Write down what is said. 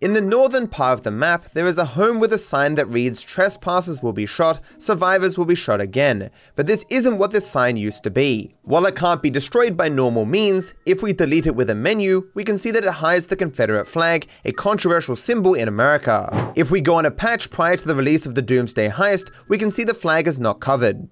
In the northern part of the map, there is a home with a sign that reads "Trespassers will be shot, survivors will be shot again," but this isn't what this sign used to be. While it can't be destroyed by normal means, if we delete it with a menu, we can see that it hides the Confederate flag, a controversial symbol in America. If we go on a patch prior to the release of the Doomsday Heist, we can see the flag is not covered.